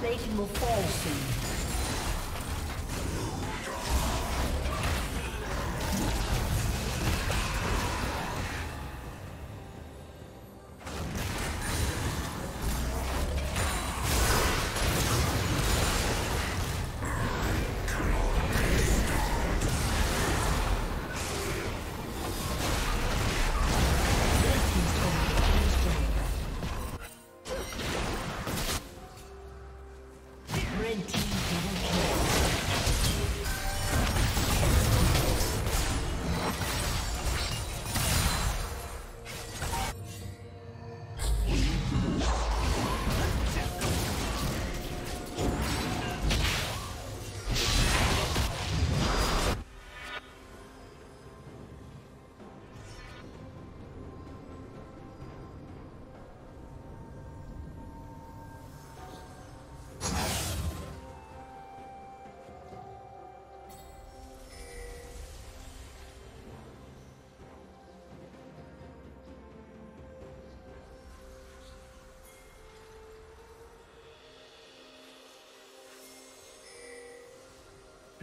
Plating will fall soon.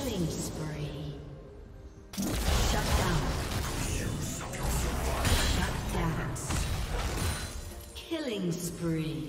Killing spree. Shut down. Shut down. Killing spree.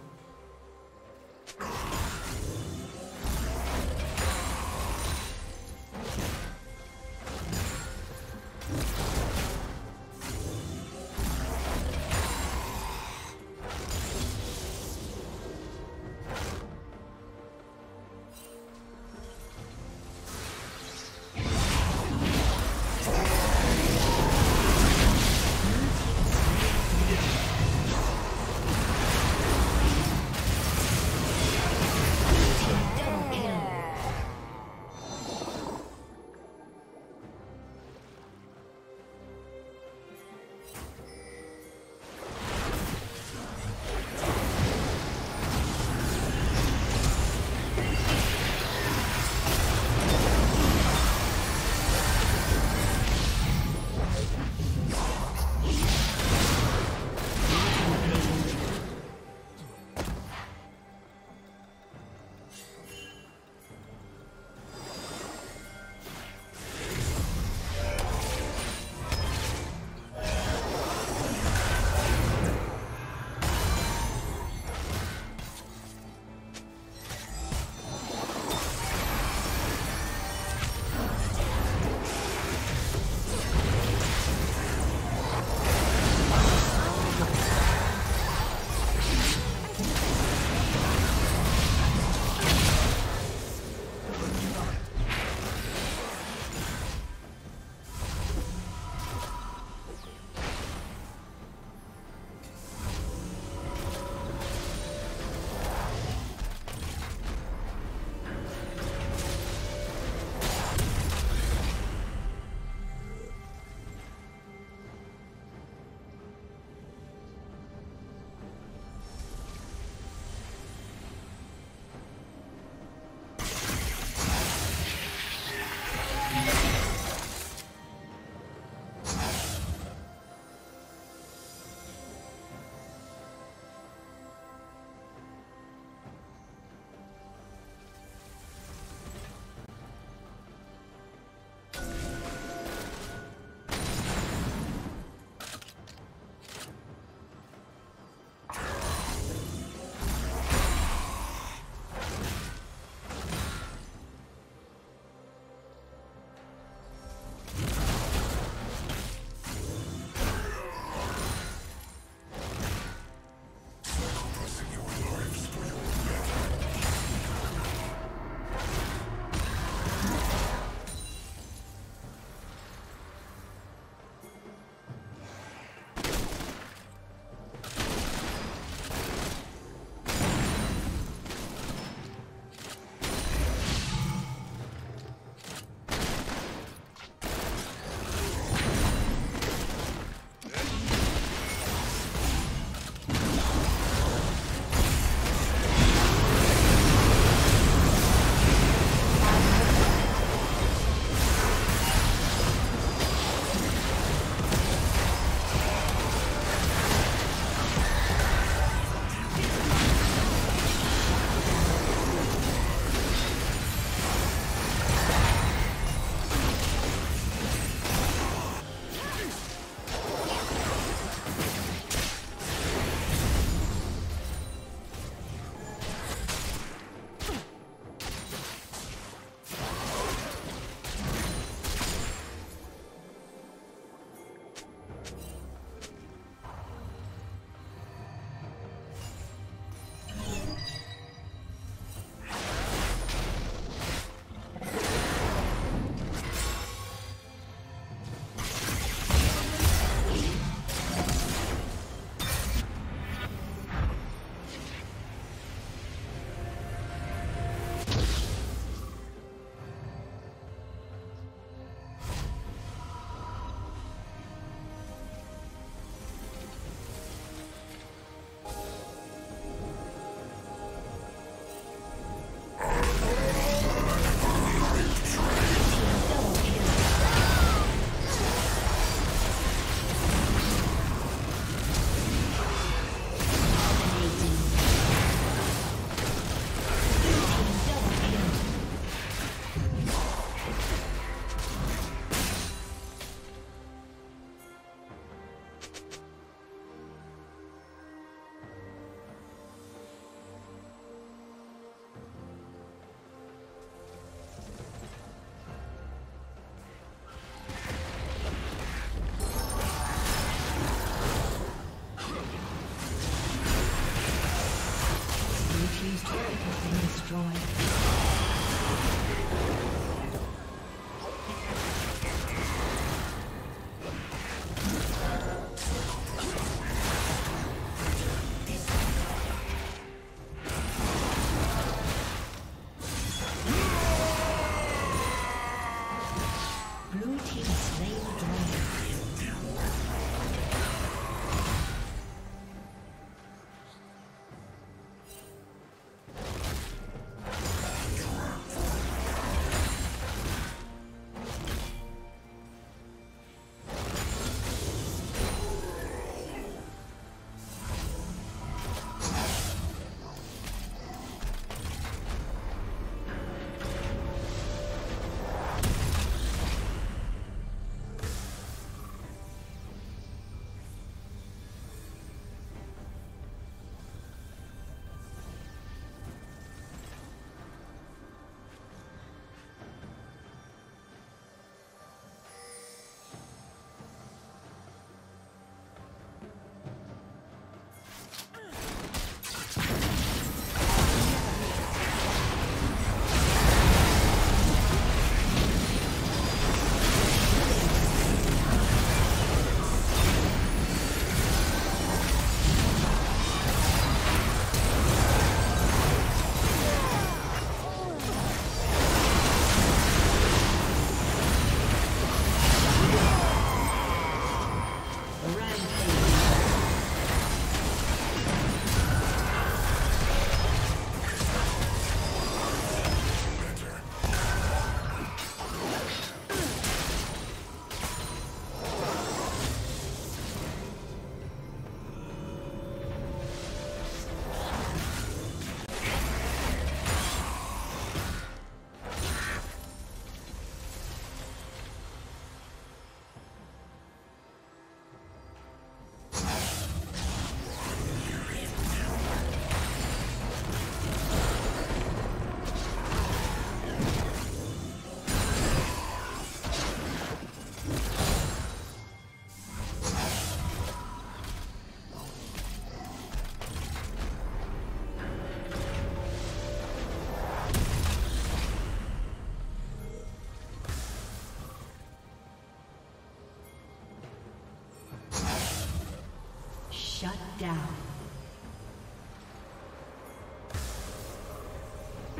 down.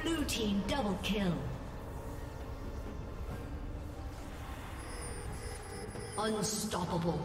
Blue team double kill. Unstoppable.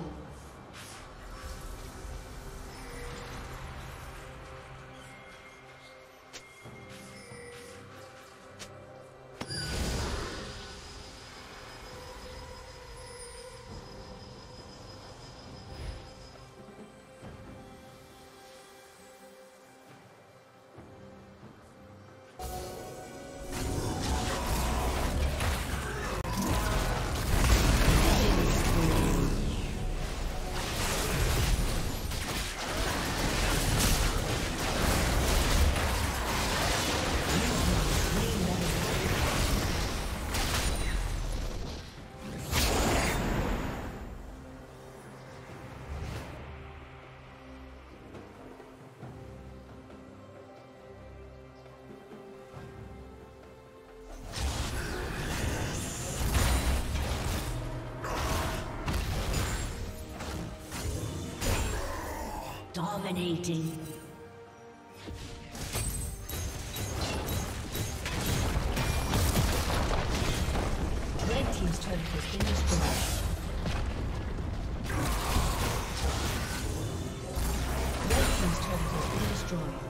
Dominating. Red team's turret has been destroyed. Red team's turret has been destroyed.